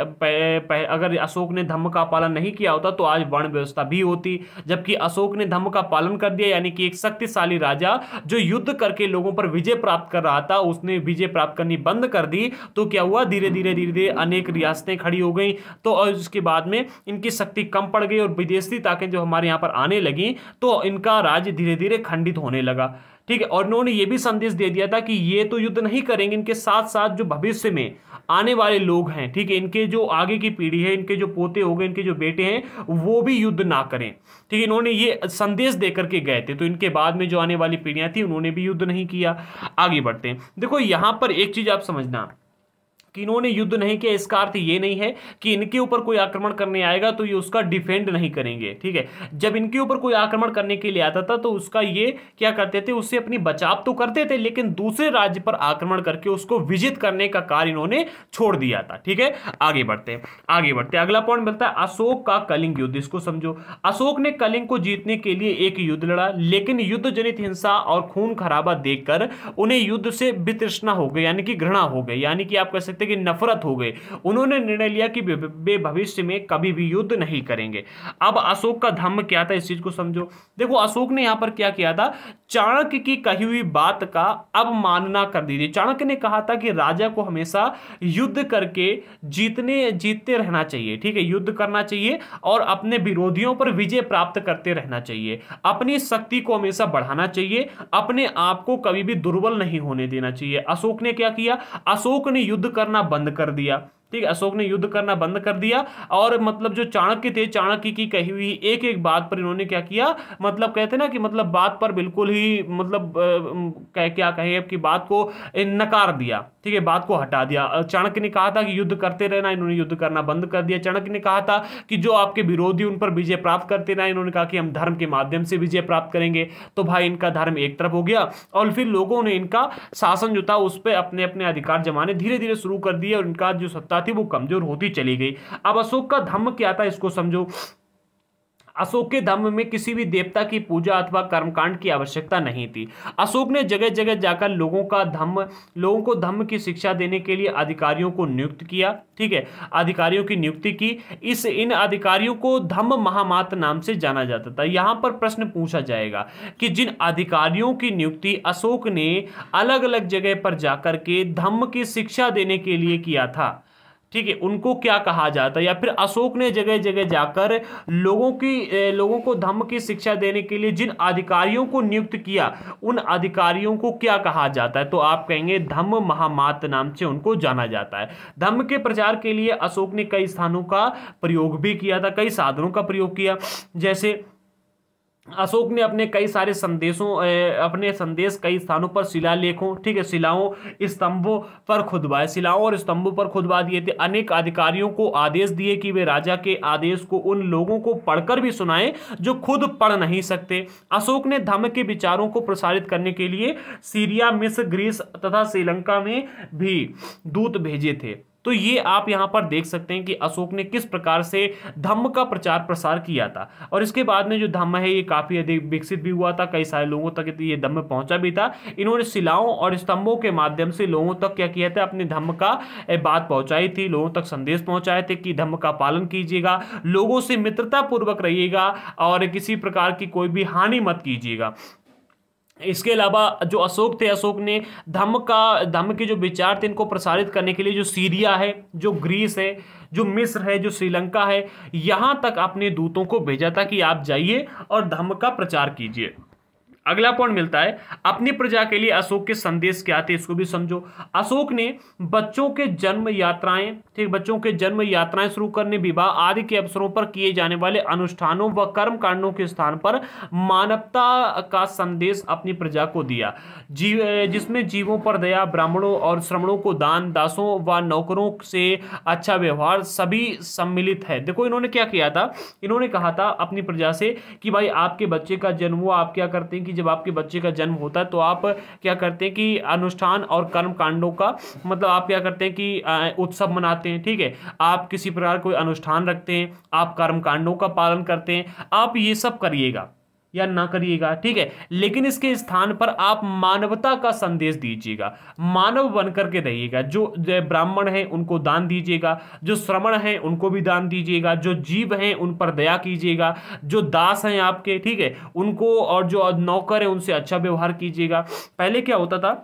अगर अशोक ने धम्म का पालन नहीं किया होता तो आज वर्ण व्यवस्था भी होती, जबकि अशोक ने धम्म का पालन कर दिया, यानी कि एक शक्तिशाली राजा जो युद्ध करके लोगों पर विजय प्राप्त कर रहा था उसने विजय प्राप्त करनी बंद कर दी, तो क्या हुआ, धीरे धीरे धीरे धीरे अनेक रियासतें खड़ी हो गई, तो और उसके बाद में इनकी शक्ति कम पड़ गई और विदेशी ताकतें जो हमारे यहाँ पर आने लगीं तो इनका राज्य धीरे धीरे खंडित होने लगा, ठीक है। और उन्होंने ये भी संदेश दे दिया था कि ये तो युद्ध नहीं करेंगे, इनके साथ साथ जो भविष्य में आने वाले लोग हैं, ठीक है, इनके जो आगे की पीढ़ी है, इनके जो पोते हो गए, इनके जो बेटे हैं, वो भी युद्ध ना करें, ठीक है, इन्होंने ये संदेश दे करके गए थे। तो इनके बाद में जो आने वाली पीढ़ियाँ थी उन्होंने भी युद्ध नहीं किया। आगे बढ़ते हैं। देखो यहाँ पर एक चीज़ आप समझना कि इन्होंने युद्ध नहीं किया, इसका अर्थ ये नहीं है कि इनके ऊपर कोई आक्रमण करने आएगा तो ये उसका डिफेंड नहीं करेंगे, ठीक है। जब इनके ऊपर कोई आक्रमण करने के लिए आता था तो उसका ये क्या करते थे, उससे अपनी बचाव तो करते थे लेकिन दूसरे राज्य पर आक्रमण करके उसको विजित करने का कार्य इन्होंने छोड़ दिया था, ठीक है। आगे बढ़ते हैं, आगे बढ़ते हैं। अगला पॉइंट मिलता है अशोक का कलिंग युद्ध। इसको समझो, अशोक ने कलिंग को जीतने के लिए एक युद्ध लड़ा लेकिन युद्ध जनित हिंसा और खून खराबा देखकर उन्हें युद्ध से वितृष्णा हो गई, यानी कि घृणा हो गई, यानी कि आप कह सकते कि नफरत हो गई। उन्होंने निर्णय लिया कि वे भविष्य में कभी भी युद्ध नहीं करेंगे। अब अशोक का धम्म क्या था इस चीज को समझो। देखो अशोक ने यहां पर क्या किया था, चाणक्य की कही हुई बात का अब मानना कर दी थी। चाणक्य ने कहा था कि राजा को हमेशा युद्ध करके जीतते रहना चाहिए, ठीक है, युद्ध करना चाहिए और अपने विरोधियों पर विजय प्राप्त करते रहना चाहिए, अपनी शक्ति को हमेशा बढ़ाना चाहिए, अपने आप को कभी भी दुर्बल नहीं होने देना चाहिए। अशोक ने क्या किया, अशोक ने युद्ध करना बंद कर दिया, ठीक है, अशोक ने युद्ध करना बंद कर दिया और मतलब जो चाणक्य थे, चाणक्य की कही हुई एक एक बात पर इन्होंने क्या किया, मतलब कहते ना कि मतलब बात पर बिल्कुल ही मतलब क्या कहें कि बात को नकार दिया, ठीक है, बात को हटा दिया। चाणक्य ने कहा था कि युद्ध करते रहना, इन्होंने युद्ध करना बंद कर दिया। चाणक्य ने कहा था कि जो आपके विरोधी उन पर विजय प्राप्त करते ना, इन्होंने कहा कि हम धर्म के माध्यम से विजय प्राप्त करेंगे, तो भाई इनका धर्म एक तरफ हो गया और फिर लोगों ने इनका शासन जो था उस पर अपने अपने अधिकार जमाने धीरे धीरे शुरू कर दिए और इनका जो सत्ता थी वो कमजोर होती चली गई। अब अशोक का धम्म क्या था इसको समझो। अशोक के धम्म में किसी भी देवता की पूजा अथवा कर्मकांड की आवश्यकता नहीं थी। अशोक ने जगह जगह जाकर लोगों को धम्म की शिक्षा देने के लिए अधिकारियों को नियुक्त किया, ठीक है, अधिकारियों की नियुक्ति की। इन अधिकारियों को धम्म महामात नाम से जाना जाता था। यहाँ पर प्रश्न पूछा जाएगा कि जिन अधिकारियों की नियुक्ति अशोक ने अलग अलग जगह पर जाकर के धम्म की शिक्षा देने के लिए किया था, ठीक है, उनको क्या कहा जाता है, या फिर अशोक ने जगह जगह जाकर लोगों को धम्म की शिक्षा देने के लिए जिन अधिकारियों को नियुक्त किया उन अधिकारियों को क्या कहा जाता है, तो आप कहेंगे धम्म महामात नाम से उनको जाना जाता है। धम्म के प्रचार के लिए अशोक ने कई स्थानों का प्रयोग भी किया था, कई साधनों का प्रयोग किया। जैसे अशोक ने अपने कई सारे संदेश कई स्थानों पर शिलालेखों, ठीक है, शिलाओं स्तंभों पर खुदवाए, शिलाओं और स्तंभों पर खुदवा दिए थे। अनेक अधिकारियों को आदेश दिए कि वे राजा के आदेश को उन लोगों को पढ़कर भी सुनाएं जो खुद पढ़ नहीं सकते। अशोक ने धम्म के विचारों को प्रसारित करने के लिए सीरिया, मिस्र, ग्रीस तथा श्रीलंका में भी दूत भेजे थे। तो ये आप यहाँ पर देख सकते हैं कि अशोक ने किस प्रकार से धम्म का प्रचार प्रसार किया था। और इसके बाद में जो धम्म है ये काफ़ी अधिक विकसित भी हुआ था, कई सारे लोगों तक ये धम्म पहुँचा भी था। इन्होंने शिलाओं और स्तंभों के माध्यम से लोगों तक क्या किया था, अपने धम्म का बात पहुँचाई थी, लोगों तक संदेश पहुँचाए थे कि धम्म का पालन कीजिएगा, लोगों से मित्रता पूर्वक रहिएगा और किसी प्रकार की कोई भी हानि मत कीजिएगा। इसके अलावा जो अशोक थे, अशोक ने धम्म के जो विचार थे इनको प्रसारित करने के लिए जो सीरिया है, जो ग्रीस है, जो मिस्र है, जो श्रीलंका है, यहाँ तक अपने दूतों को भेजा था कि आप जाइए और धम्म का प्रचार कीजिए। अगला पॉइंट मिलता है अपनी प्रजा के लिए अशोक के संदेश क्या थे, इसको भी समझो। अशोक ने बच्चों के जन्म यात्राएं, ठीक, बच्चों के जन्म यात्राएं शुरू करने, विवाह आदि के अवसरों पर किए जाने वाले अनुष्ठानों व कर्म कांडों के स्थान पर मानवता का संदेश अपनी प्रजा को दिया, जिसमें जीवों पर दया, ब्राह्मणों और श्रमणों को दान, दासों व नौकरों से अच्छा व्यवहार सभी सम्मिलित है। देखो इन्होंने क्या किया था, इन्होंने कहा था अपनी प्रजा से कि भाई आपके बच्चे का जन्म हुआ, आप क्या करते हैं कि जब आपके बच्चे का जन्म होता है तो आप क्या करते हैं कि अनुष्ठान और कर्म कांडों का, मतलब आप क्या करते हैं कि उत्सव मनाते हैं, ठीक है, आप किसी प्रकार कोई अनुष्ठान रखते हैं, आप कर्म कांडों का पालन करते हैं, आप ये सब करिएगा या ना करिएगा, ठीक है, लेकिन इसके स्थान पर आप मानवता का संदेश दीजिएगा, मानव बनकर के रहिएगा। जो ब्राह्मण हैं उनको दान दीजिएगा, जो श्रमण हैं उनको भी दान दीजिएगा, जो जीव हैं उन पर दया कीजिएगा, जो दास हैं आपके, ठीक है, उनको, और जो नौकर हैं उनसे अच्छा व्यवहार कीजिएगा। पहले क्या होता था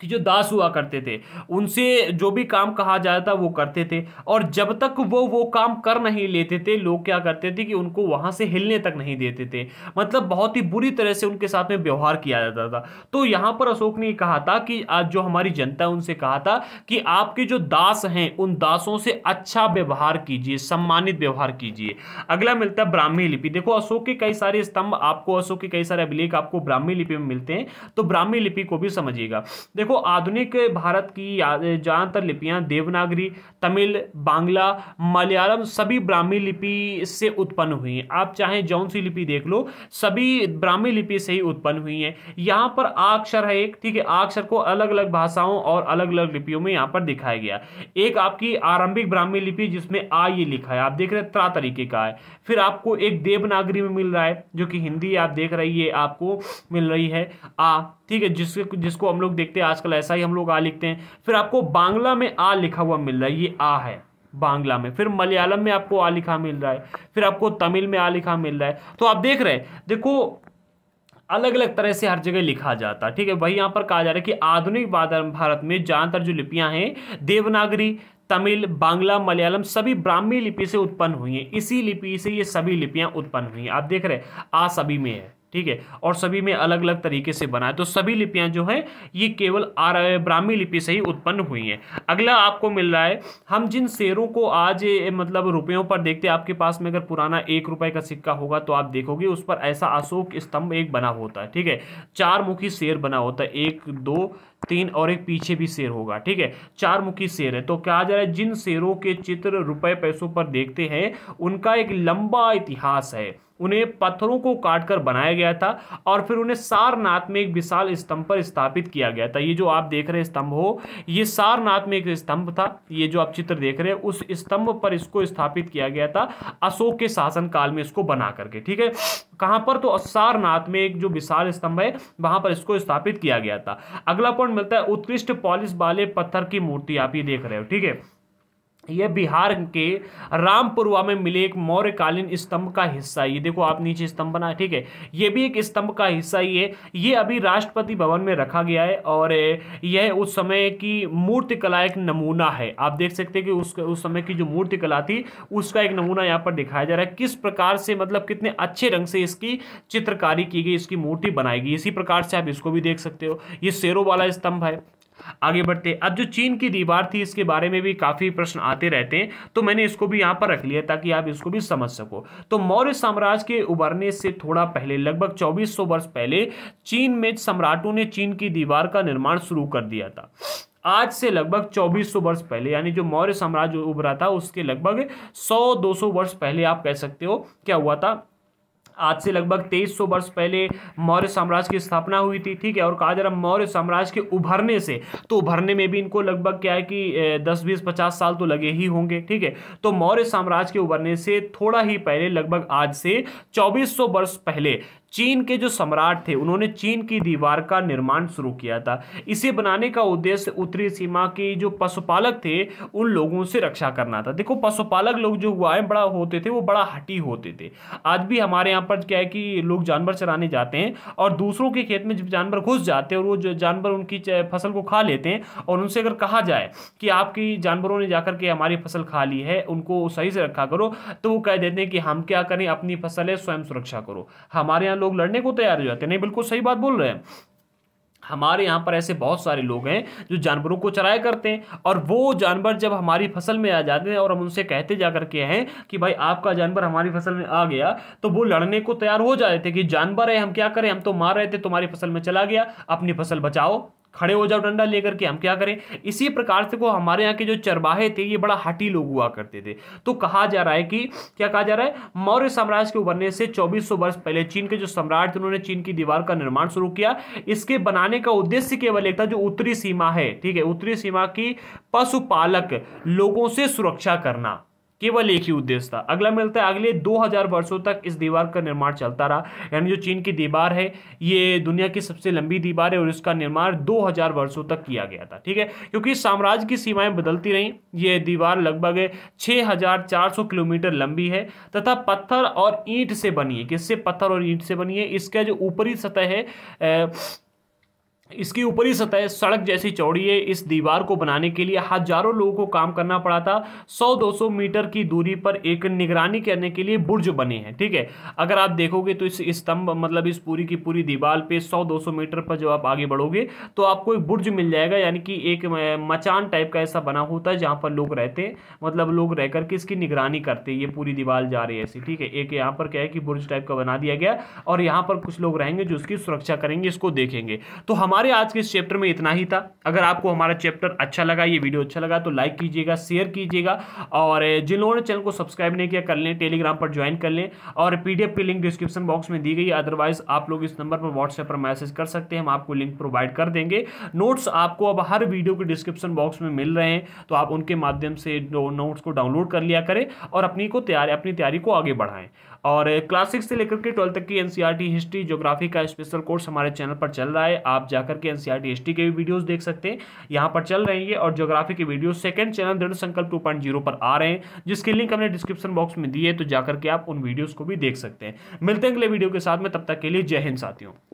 कि जो दास हुआ करते थे उनसे जो भी काम कहा जाता वो करते थे, और जब तक वो काम कर नहीं लेते थे लोग क्या करते थे कि उनको वहाँ से हिलने तक नहीं देते थे, मतलब बहुत ही बुरी तरह से उनके साथ में व्यवहार किया जाता था। तो यहाँ पर अशोक ने कहा था कि आज जो हमारी जनता है उनसे कहा था कि आपके जो दास हैं उन दासों से अच्छा व्यवहार कीजिए, सम्मानित व्यवहार कीजिए। अगला मिलता है ब्राह्मी लिपि। देखो अशोक के कई सारे स्तंभ आपको, अशोक के कई सारे अभिलेख आपको ब्राह्मी लिपि में मिलते हैं, तो ब्राह्मी लिपि को भी समझिएगा। को आधुनिक भारत की ज्यादातर लिपियां देवनागरी, तमिल, बांग्ला, मलयालम सभी ब्राह्मी लिपि से उत्पन्न हुई हैं। आप चाहे जौन सी लिपि देख लो, सभी ब्राह्मी लिपि से ही उत्पन्न हुई हैं। यहाँ पर आक्षर है एक, ठीक है, आक्षर को अलग अलग भाषाओं और अलग अलग लिपियों में यहाँ पर दिखाया गया। एक आपकी आरंभिक ब्राह्मी लिपि जिसमें आ ये लिखा है, आप देख रहे हैं त्रा तरीके का है। फिर आपको एक देवनागरी में मिल रहा है जो कि हिंदी आप देख रही है, आपको मिल रही है आ, ठीक है, जिसको हम लोग देखते हैं आजकल, ऐसा ही हम लोग आ लिखते हैं। फिर आपको बांग्ला में आ लिखा हुआ मिल रहा है, ये आ है बांग्ला में। फिर मलयालम में आपको आ लिखा मिल रहा है, फिर आपको तमिल में आ लिखा मिल रहा है। तो आप देख रहे हैं, देखो अलग अलग तरह से हर जगह लिखा जाता है, ठीक है। वही यहाँ पर कहा जा रहा है कि आधुनिक भारत में ज़्यादातर जो लिपियाँ हैं देवनागरी, तमिल, बांग्ला, मलयालम सभी ब्राह्मी लिपि से उत्पन्न हुई हैं। इसी लिपि से ये सभी लिपियाँ उत्पन्न हुई हैं। आप देख रहे हैं आ सभी में है, ठीक है, और सभी में अलग अलग तरीके से बना है। तो सभी लिपियां जो हैं ये केवल ब्राह्मी लिपि से ही उत्पन्न हुई हैं। अगला आपको मिल रहा है, हम जिन शेरों को आज मतलब रुपयों पर देखते हैं, आपके पास में अगर पुराना 1 रुपए का सिक्का होगा तो आप देखोगे उस पर ऐसा अशोक स्तंभ एक बना होता है, ठीक है, 4 मुखी शेर बना होता है, 1, 2, 3 और एक पीछे भी शेर होगा, ठीक है, 4 मुखी शेर है। तो कहा जा रहा है जिन शेरों के चित्र रुपए पैसों पर देखते हैं उनका एक लंबा इतिहास है। उन्हें पत्थरों को काटकर बनाया गया था और फिर उन्हें सारनाथ में एक विशाल स्तंभ पर स्थापित किया गया था। ये जो आप देख रहे स्तंभ हो, ये सारनाथ में एक स्तंभ था। ये जो आप चित्र देख रहे हैं उस स्तंभ पर इसको स्थापित किया गया था अशोक के शासन काल में, इसको बना करके, ठीक है, कहाँ पर, तो सारनाथ में एक जो विशाल स्तंभ है वहाँ पर इसको स्थापित किया गया था। अगला पॉइंट मिलता है उत्कृष्ट पॉलिश वाले पत्थर की मूर्ति, आप ये देख रहे हो, ठीक है, यह बिहार के रामपुरवा में मिले एक मौर्यकालीन स्तंभ का हिस्सा। ये देखो आप नीचे स्तंभ बना है, ठीक है, ये भी एक स्तंभ का हिस्सा ही है। ये अभी राष्ट्रपति भवन में रखा गया है और यह उस समय की मूर्तिकला एक नमूना है। आप देख सकते हैं कि उस समय की जो मूर्तिकला थी उसका एक नमूना यहाँ पर दिखाया जा रहा है, किस प्रकार से, मतलब कितने अच्छे रंग से इसकी चित्रकारी की गई, इसकी मूर्ति बनाई गई। इसी प्रकार से आप इसको भी देख सकते हो, ये शेरों वाला स्तंभ है। आगे बढ़ते हैं, अब जो चीन की दीवार थी इसके बारे में भी काफ़ी प्रश्न आते रहते हैं, तो मैंने इसको भी यहाँ पर रख लिया ताकि आप इसको भी समझ सको। तो मौर्य साम्राज्य के उभरने से थोड़ा पहले लगभग 2400 वर्ष पहले चीन में सम्राटों ने चीन की दीवार का निर्माण शुरू कर दिया था। आज से लगभग 2400 वर्ष पहले, यानी जो मौर्य साम्राज्य उभरा था उसके लगभग 100-200 वर्ष पहले आप कह सकते हो क्या हुआ था, आज से लगभग 2300 वर्ष पहले मौर्य साम्राज्य की स्थापना हुई थी, ठीक है। और कहा जा रहा मौर्य साम्राज्य के उभरने से, तो उभरने में भी इनको लगभग क्या है कि 10-20-50 साल तो लगे ही होंगे, ठीक है। तो मौर्य साम्राज्य के उभरने से थोड़ा ही पहले लगभग आज से 2400 वर्ष पहले चीन के जो सम्राट थे उन्होंने चीन की दीवार का निर्माण शुरू किया था। इसे बनाने का उद्देश्य उत्तरी सीमा के जो पशुपालक थे उन लोगों से रक्षा करना था। देखो पशुपालक लोग जो हुआ है बड़ा होते थे, वो बड़ा हठी होते थे। आज भी हमारे यहाँ पर क्या है कि लोग जानवर चराने जाते हैं और दूसरों के खेत में जब जानवर घुस जाते हैं और वो जो जानवर उनकी फसल को खा लेते हैं, और उनसे अगर कहा जाए कि आपकी जानवरों ने जाकर के हमारी फसल खा ली है, उनको सही से रखा करो, तो वो कह देते हैं कि हम क्या करें, अपनी फसल है स्वयं सुरक्षा करो। हमारे यहाँ लोग लड़ने को तैयार हो जाते हैं। नहीं, बिल्कुल सही बात बोल रहे हैं। हमारे यहाँ पर ऐसे बहुत सारे लोग हैं जो जानवरों को चराया करते हैं, और वो जानवर जब हमारी फसल में आ जाते हैं और हम उनसे कहते जा करके हैं कि भाई आपका जानवर हमारी फसल में आ गया, तो वो लड़ने को तैयार हो जाते थे कि जानवर है, हम क्या करें, हम तो मार रहे थे, तुम्हारी फसल में चला गया, अपनी फसल बचाओ, खड़े हो जाओ डंडा लेकर के, हम क्या करें। इसी प्रकार से को हमारे यहाँ के जो चरवाहे थे ये बड़ा हठी लोग हुआ करते थे। तो कहा जा रहा है कि क्या कहा जा रहा है, मौर्य साम्राज्य के उभरने से 2400 वर्ष पहले चीन के जो सम्राट थे उन्होंने चीन की दीवार का निर्माण शुरू किया। इसके बनाने का उद्देश्य केवल एक था, जो उत्तरी सीमा है, ठीक है, उत्तरी सीमा की पशुपालक लोगों से सुरक्षा करना, केवल एक ही उद्देश्य था। अगला मिलता है, अगले 2000 वर्षों तक इस दीवार का निर्माण चलता रहा। यानी जो चीन की दीवार है ये दुनिया की सबसे लंबी दीवार है और इसका निर्माण 2000 वर्षों तक किया गया था, ठीक है। क्योंकि साम्राज्य की सीमाएं बदलती रहीं, ये दीवार लगभग 6400 किलोमीटर लंबी है तथा पत्थर और ईंट से बनी है। किससे? पत्थर और ईंट से बनी है। इसका जो ऊपरी सतह है इसकी ऊपरी सतह सड़क जैसी चौड़ी है। इस दीवार को बनाने के लिए हजारों लोगों को काम करना पड़ा था। 100-200 मीटर की दूरी पर एक निगरानी करने के लिए बुर्ज बने हैं, ठीक है। अगर आप देखोगे तो इस स्तंभ मतलब इस पूरी की पूरी दीवार पे 100-200 मीटर पर जब आप आगे बढ़ोगे तो आपको एक बुर्ज मिल जाएगा, यानी कि एक मचान टाइप का ऐसा बना होता है जहाँ पर लोग रहते हैं, मतलब लोग रह करके इसकी निगरानी करते हैं। ये पूरी दीवार जा रही है ऐसी, ठीक है। एक यहाँ पर क्या है कि बुर्ज टाइप का बना दिया गया और यहाँ पर कुछ लोग रहेंगे जो उसकी सुरक्षा करेंगे, इसको देखेंगे। तो हमारे आज के इस चैप्टर में इतना ही था। अगर आपको हमारा चैप्टर अच्छा लगा, ये वीडियो अच्छा लगा तो लाइक कीजिएगा, शेयर कीजिएगा, और जिन लोगों ने चैनल को सब्सक्राइब नहीं किया कर लें, टेलीग्राम पर ज्वाइन कर लें, और पीडीएफ की लिंक डिस्क्रिप्शन बॉक्स में दी गई। अदरवाइज आप लोग इस नंबर पर व्हाट्सएप पर मैसेज कर सकते हैं, हम आपको लिंक प्रोवाइड कर देंगे। नोट्स आपको अब हर वीडियो के डिस्क्रिप्शन बॉक्स में मिल रहे हैं, तो आप उनके माध्यम से नोट्स को डाउनलोड कर लिया करें और अपनी तैयारी को आगे बढ़ाएं। और क्लास 6 से लेकर के 12 तक की एनसीईआरटी हिस्ट्री ज्योग्राफी का स्पेशल कोर्स हमारे चैनल पर चल रहा है। आप जाकर के एनसीईआरटी हिस्ट्री के भी वीडियोस देख सकते हैं, यहाँ पर चल रही है। और ज्योग्राफी के वीडियो सेकंड चैनल दृढ़ संकल्प 2.0 पर आ रहे हैं, जिसकी लिंक हमने डिस्क्रिप्शन बॉक्स में दी है, तो जाकर के आप उन वीडियोज़ को भी देख सकते हैं। मिलते हैं अगले वीडियो के साथ में, तब तक के लिए जय हिंद साथियों।